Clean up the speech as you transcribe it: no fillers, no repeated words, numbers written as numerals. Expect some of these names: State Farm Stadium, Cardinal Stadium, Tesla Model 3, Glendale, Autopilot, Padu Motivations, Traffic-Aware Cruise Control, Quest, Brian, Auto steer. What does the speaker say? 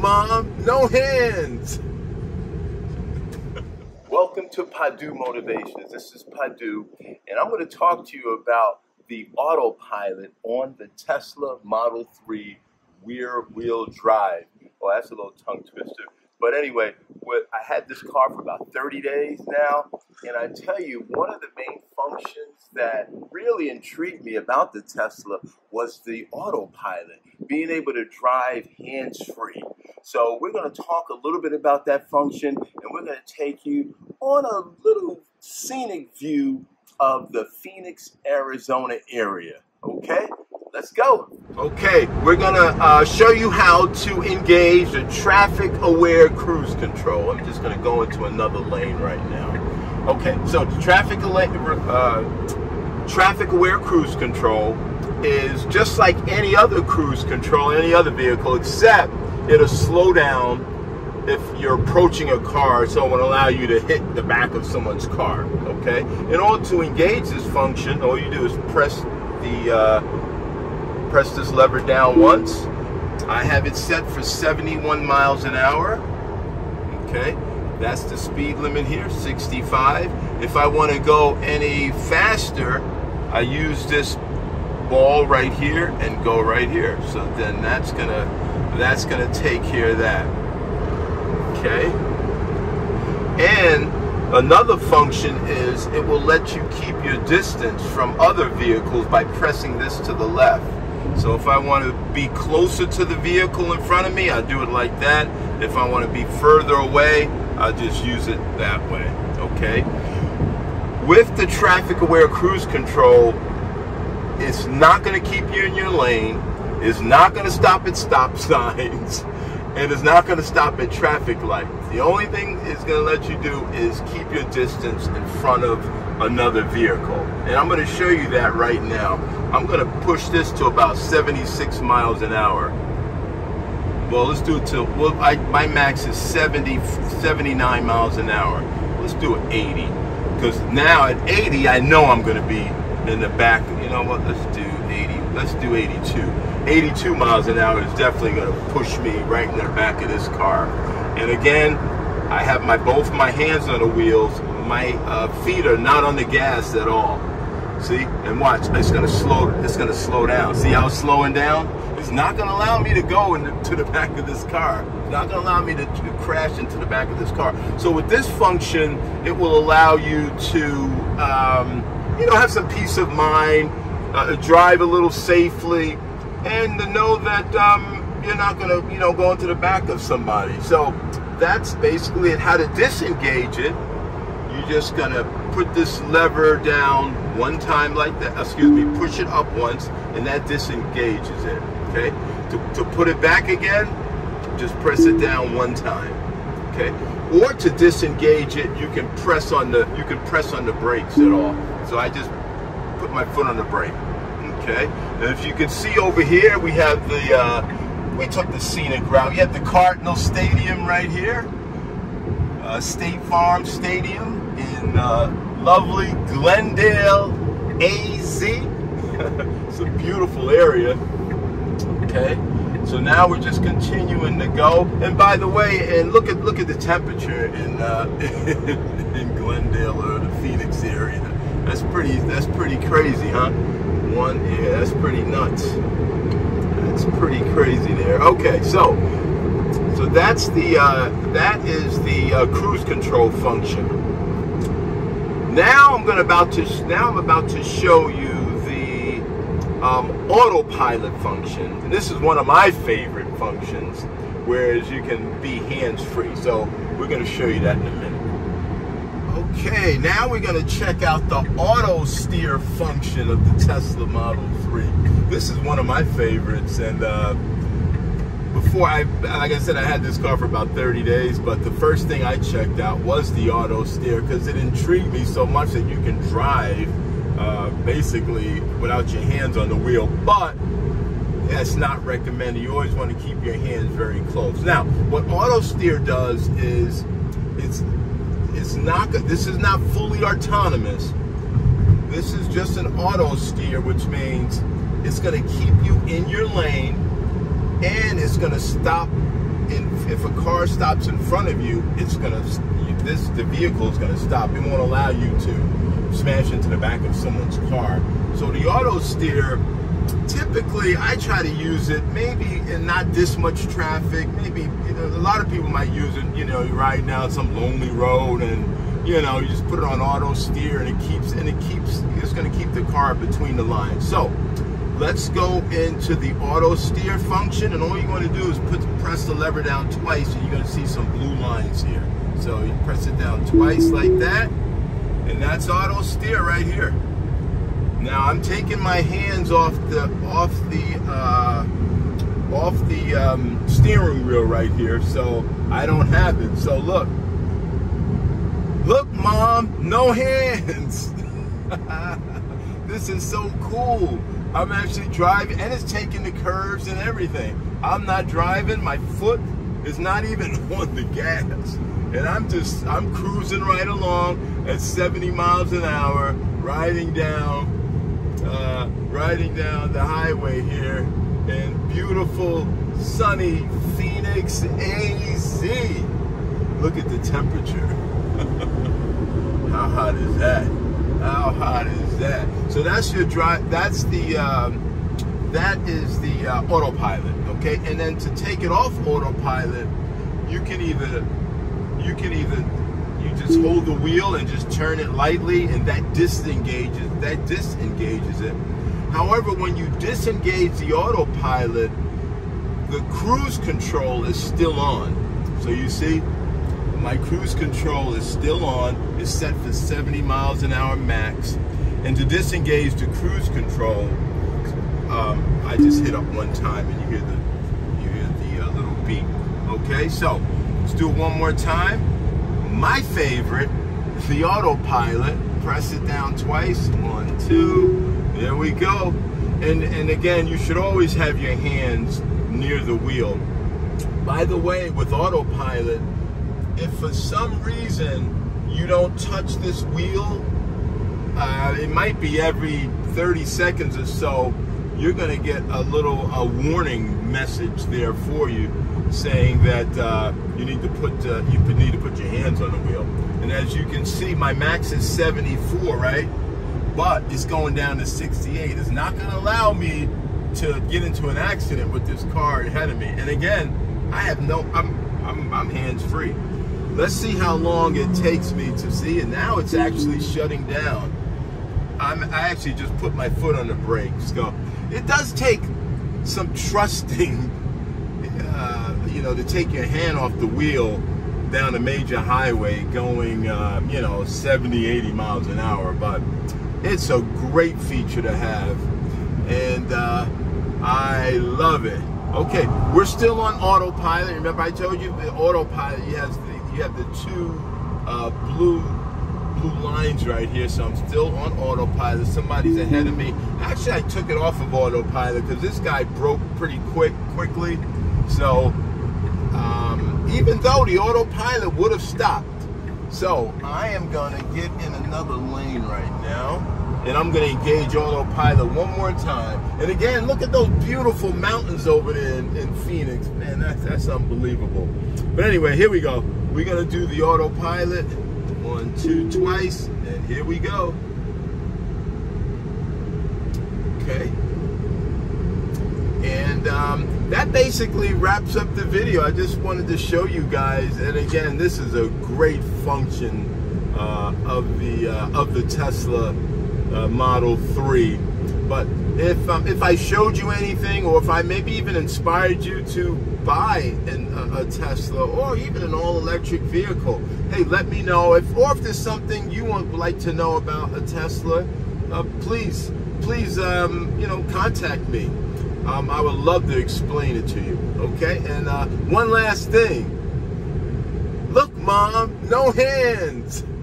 Mom, no hands. Welcome to Padu Motivations. This is Padu, and I'm going to talk to you about the autopilot on the Tesla Model 3 rear-wheel drive. Well, that's a little tongue twister. But anyway, I had this car for about 30 days now, and I tell you, one of the main functions that really intrigued me about the Tesla was the autopilot, being able to drive hands-free. So we're going to talk a little bit about that function, and we're going to take you on a little scenic view of the Phoenix, Arizona area, okay? Let's go. Okay, we're going to show you how to engage the Traffic-Aware Cruise Control. I'm just going to go into another lane right now. Okay, so the Traffic-Aware Cruise Control is just like any other cruise control, any other vehicle, except it'll slow down if you're approaching a car, so it won't allow you to hit the back of someone's car, okay? In order to engage this function, all you do is press this lever down once. I have it set for 71 miles an hour. Okay, that's the speed limit here, 65. If I want to go any faster, I use this ball right here and go right here. So then that's gonna take care of that. Okay. And another function is it will let you keep your distance from other vehicles by pressing this to the left. So if I want to be closer to the vehicle in front of me, I do it like that. If I want to be further away, I just use it that way, okay? With the Traffic-Aware Cruise Control, it's not going to keep you in your lane, it's not going to stop at stop signs, and it's not going to stop at traffic lights. The only thing it's going to let you do is keep your distance in front of another vehicle. And I'm going to show you that right now. I'm going to push this to about 76 miles an hour. Well, let's do it to, well, my max is 79 miles an hour. Let's do it 80. Because now at 80, I know I'm going to be in the back. You know what? Let's do 80. Let's do 82. 82 miles an hour is definitely going to push me right in the back of this car. And again, I have both my hands on the wheels. My feet are not on the gas at all. See? And watch, it's gonna slow down. See how it's slowing down? It's not gonna allow me to go to the back of this car. It's not gonna allow me to crash into the back of this car. So with this function, it will allow you to you know, have some peace of mind, drive a little safely, and to know that you're not gonna, you know, go into the back of somebody. So that's basically it. How to disengage it. You're just gonna put this lever down one time like that, push it up once, and that disengages it, okay? To put it back again, just press it down one time, okay? Or to disengage it, you can press on the brakes at all. So I just put my foot on the brake, okay? And if you can see over here, we have the, we took the scenic route. We have the Cardinal Stadium right here, State Farm Stadium in lovely Glendale, AZ. It's a beautiful area. Okay, so now we're just continuing to go. And by the way, and look at the temperature in Glendale or the Phoenix area. That's pretty crazy, huh? Yeah, that's pretty nuts. That's pretty crazy there. Okay, so that's the that is the cruise control function. Now I'm about to show you the autopilot function, and this is one of my favorite functions, whereas you can be hands-free. So we're going to show you that in a minute. Okay, now we're going to check out the auto steer function of the Tesla Model 3. This is one of my favorites, and before like I said, I had this car for about 30 days, but the first thing I checked out was the auto steer because it intrigued me so much that you can drive basically without your hands on the wheel, but that's not recommended. You always want to keep your hands very close. Now, what auto steer does is this is not fully autonomous. This is just an auto steer, which means it's going to keep you in your lane, and it's going to stop if a car stops in front of you, it's gonna, the vehicle is gonna stop. It won't allow you to smash into the back of someone's car. So the auto steer, typically I try to use it maybe in not this much traffic. Maybe, you know, a lot of people might use it, you know, you're riding down some lonely road and, you know, you just put it on auto steer and it's gonna keep the car between the lines. So let's go into the auto steer function, and all you're going to do is press the lever down twice, and you're going to see some blue lines here. So you press it down twice like that, and that's auto steer right here. Now I'm taking my hands off the steering wheel right here, so I don't have it. So look, look, Mom, no hands. This is so cool. I'm actually driving, and it's taking the curves and everything. I'm not driving, my foot is not even on the gas. And I'm cruising right along at 70 miles an hour, riding down the highway here in beautiful, sunny Phoenix, AZ. Look at the temperature. How hot is that? How hot is that? So that's your drive. That's the that is the autopilot. Okay, and then to take it off autopilot, you just hold the wheel and just turn it lightly, and that disengages. That disengages it. However, when you disengage the autopilot, the cruise control is still on. So you see, my cruise control is still on. It's set for 70 miles an hour max. And to disengage the cruise control, I just hit up one time, and you hear the little beep. Okay, so let's do it one more time. My favorite, the autopilot. Press it down twice. One, two. There we go. And again, you should always have your hands near the wheel. By the way, with autopilot, if for some reason you don't touch this wheel, it might be every 30 seconds or so, you're gonna get a warning message there for you saying that you need to put your hands on the wheel. And as you can see, my max is 74, right? But it's going down to 68. It's not gonna allow me to get into an accident with this car ahead of me. And again, I have no, I'm hands-free. Let's see how long it takes me to see, and now it's actually shutting down. I actually just put my foot on the brakes. Go. It does take some trusting, you know, to take your hand off the wheel down a major highway going, you know, 70, 80 miles an hour, but it's a great feature to have, and I love it. Okay, we're still on autopilot. Remember I told you the autopilot, you have the two blue lines right here, so I'm still on autopilot. Somebody's ahead of me. Actually, I took it off of autopilot because this guy broke pretty quickly. So even though the autopilot would have stopped. So I am gonna get in another lane right now, and I'm gonna engage autopilot one more time. And again, look at those beautiful mountains over there in Phoenix. Man, that's unbelievable. But anyway, here we go. We're gonna do the autopilot. One, two, twice, and here we go. Okay. And that basically wraps up the video. I just wanted to show you guys, and again, this is a great function of the Tesla Model 3. But if I showed you anything, or if I maybe even inspired you to buy a Tesla or even an all-electric vehicle, hey, let me know. If there's something you would like to know about a Tesla, please you know, contact me. I would love to explain it to you. Okay, and one last thing. Look, Mom, no hands.